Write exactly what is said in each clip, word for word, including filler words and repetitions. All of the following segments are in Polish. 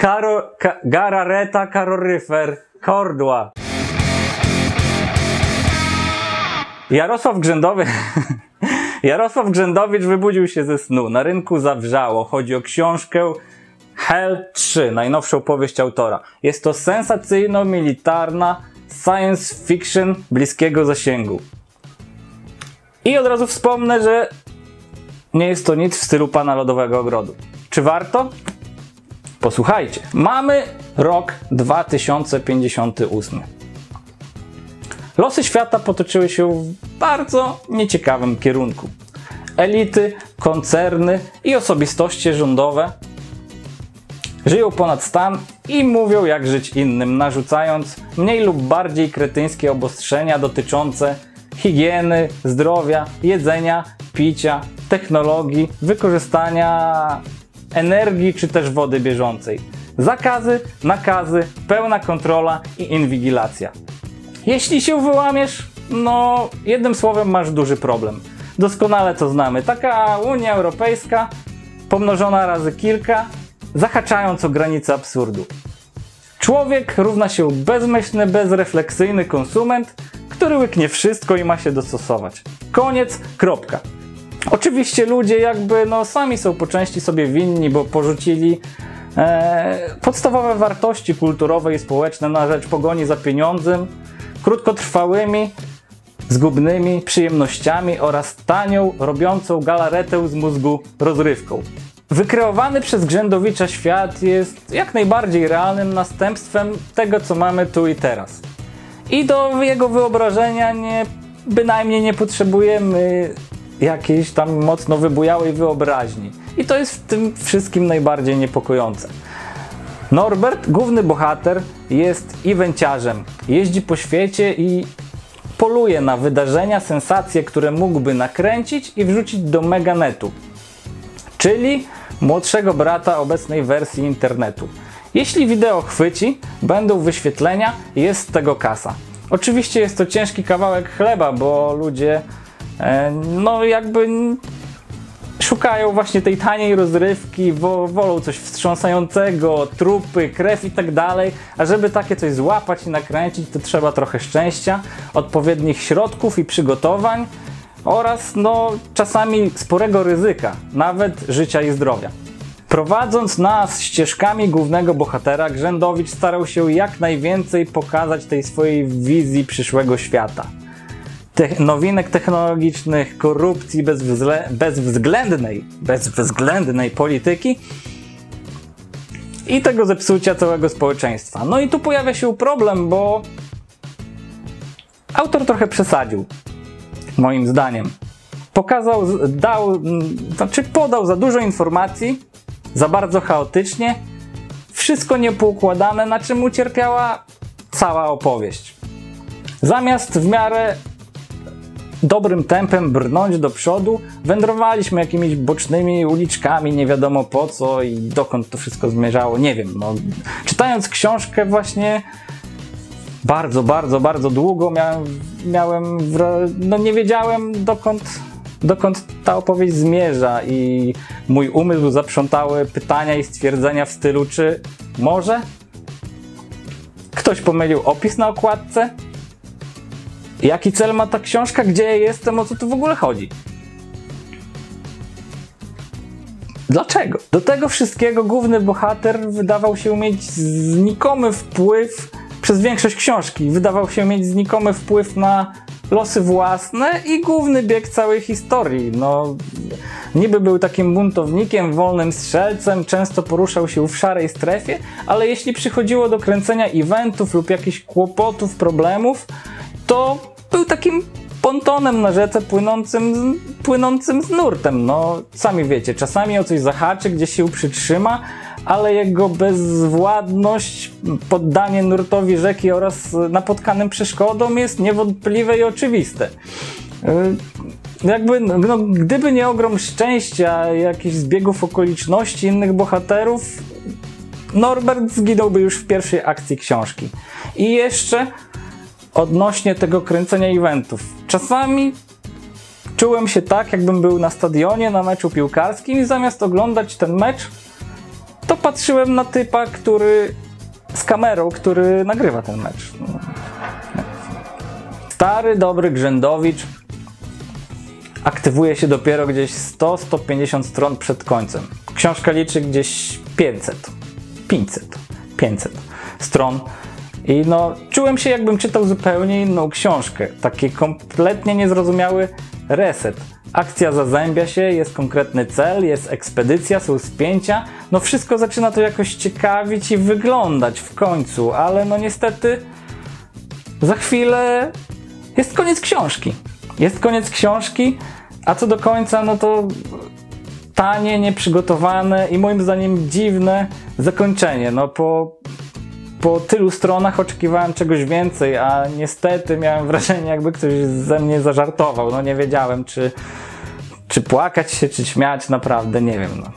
Karo, ka, garareta, kaloryfer, kordła. Jarosław Grzędowy... Jarosław Grzędowicz wybudził się ze snu. Na rynku zawrzało. Chodzi o książkę Hell trzy, najnowszą powieść autora. Jest to sensacyjno-militarna science fiction bliskiego zasięgu. I od razu wspomnę, że nie jest to nic w stylu Pana Lodowego Ogrodu. Czy warto? Posłuchajcie. Mamy rok dwa tysiące pięćdziesiąty ósmy. Losy świata potoczyły się w bardzo nieciekawym kierunku. Elity, koncerny i osobistości rządowe żyją ponad stan i mówią, jak żyć innym, narzucając mniej lub bardziej kretyńskie obostrzenia dotyczące higieny, zdrowia, jedzenia, picia, technologii, wykorzystania energii czy też wody bieżącej. Zakazy, nakazy, pełna kontrola i inwigilacja. Jeśli się wyłamiesz, no jednym słowem masz duży problem. Doskonale to znamy. Taka Unia Europejska pomnożona razy kilka, zahaczając o granice absurdu. Człowiek równa się bezmyślny, bezrefleksyjny konsument, który łyknie wszystko i ma się dostosować. Koniec, kropka. Oczywiście ludzie jakby no sami są po części sobie winni, bo porzucili e, podstawowe wartości kulturowe i społeczne na rzecz pogoni za pieniądzem, krótkotrwałymi, zgubnymi przyjemnościami oraz tanią, robiącą galaretę z mózgu rozrywką. Wykreowany przez Grzędowicza świat jest jak najbardziej realnym następstwem tego, co mamy tu i teraz. I do jego wyobrażenia nie, bynajmniej nie potrzebujemy jakiejś tam mocno wybujałej wyobraźni. I to jest w tym wszystkim najbardziej niepokojące. Norbert, główny bohater, jest ewenciarzem. Jeździ po świecie i poluje na wydarzenia, sensacje, które mógłby nakręcić i wrzucić do meganetu, czyli młodszego brata obecnej wersji internetu. Jeśli wideo chwyci, będą wyświetlenia, jest z tego kasa. Oczywiście jest to ciężki kawałek chleba, bo ludzie e, no jakby szukają właśnie tej taniej rozrywki, wo, wolą coś wstrząsającego, trupy, krew i tak dalej. A żeby takie coś złapać i nakręcić, to trzeba trochę szczęścia, odpowiednich środków i przygotowań oraz no czasami sporego ryzyka, nawet życia i zdrowia. Prowadząc nas ścieżkami głównego bohatera, Grzędowicz starał się jak najwięcej pokazać tej swojej wizji przyszłego świata. Tych nowinek technologicznych, korupcji, bezwzle, bezwzględnej, bezwzględnej polityki i tego zepsucia całego społeczeństwa. No i tu pojawia się problem, bo autor trochę przesadził, moim zdaniem. Pokazał, dał, znaczy podał za dużo informacji, za bardzo chaotycznie, wszystko niepoukładane, na czym ucierpiała cała opowieść. Zamiast w miarę dobrym tempem brnąć do przodu, wędrowaliśmy jakimiś bocznymi uliczkami, nie wiadomo po co i dokąd to wszystko zmierzało, nie wiem. No, czytając książkę właśnie bardzo, bardzo, bardzo długo miałem, miałem no nie wiedziałem dokąd, dokąd ta opowieść zmierza i mój umysł zaprzątały pytania i stwierdzenia w stylu, czy może ktoś pomylił opis na okładce? Jaki cel ma ta książka? Gdzie ja jestem? O co tu w ogóle chodzi? Dlaczego? Do tego wszystkiego główny bohater wydawał się mieć znikomy wpływ przez większość książki. Wydawał się mieć znikomy wpływ na losy własne i główny bieg całej historii. No, niby był takim buntownikiem, wolnym strzelcem, często poruszał się w szarej strefie, ale jeśli przychodziło do kręcenia eventów lub jakichś kłopotów, problemów, to był takim pontonem na rzece płynącym, płynącym z nurtem. No, sami wiecie, czasami o coś zahaczy, gdzieś się przytrzyma, ale jego bezwładność, poddanie nurtowi rzeki oraz napotkanym przeszkodom jest niewątpliwe i oczywiste. Jakby, no, gdyby nie ogrom szczęścia, jakichś zbiegów okoliczności innych bohaterów, Norbert zginąłby już w pierwszej akcji książki. I jeszcze odnośnie tego kręcenia eventów. Czasami czułem się tak, jakbym był na stadionie, na meczu piłkarskim i zamiast oglądać ten mecz, to patrzyłem na typa, który z kamerą, który nagrywa ten mecz. Stary, dobry Grzędowicz aktywuje się dopiero gdzieś sto do stu pięćdziesięciu stron przed końcem. Książka liczy gdzieś pięćset, pięćset, pięćset stron. I no, czułem się, jakbym czytał zupełnie inną książkę. Taki kompletnie niezrozumiały reset. Akcja zazębia się, jest konkretny cel, jest ekspedycja, są spięcia. No wszystko zaczyna to jakoś ciekawić i wyglądać w końcu, ale no niestety za chwilę jest koniec książki. Jest koniec książki, a co do końca, no to tanie, nieprzygotowane i moim zdaniem dziwne zakończenie. No po, po tylu stronach oczekiwałem czegoś więcej, a niestety miałem wrażenie, jakby ktoś ze mnie zażartował. No nie wiedziałem, czy, czy płakać się, czy śmiać, naprawdę nie wiem. No.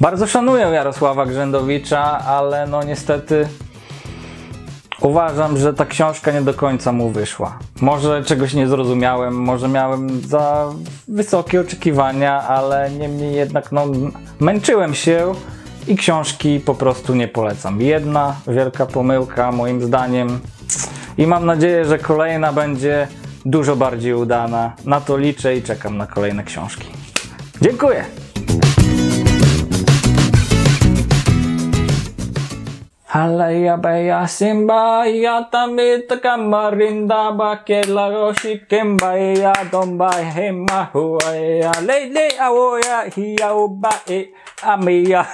Bardzo szanuję Jarosława Grzędowicza, ale no niestety uważam, że ta książka nie do końca mu wyszła. Może czegoś nie zrozumiałem, może miałem za wysokie oczekiwania, ale niemniej jednak no, męczyłem się i książki po prostu nie polecam. Jedna wielka pomyłka moim zdaniem i mam nadzieję, że kolejna będzie dużo bardziej udana. Na to liczę i czekam na kolejne książki. Dziękuję! Haleja beja simba, ja tam taka marinda, bakiela rosikiem baja, domba hema huaja, lej lej awoja, hiya uba e, amija.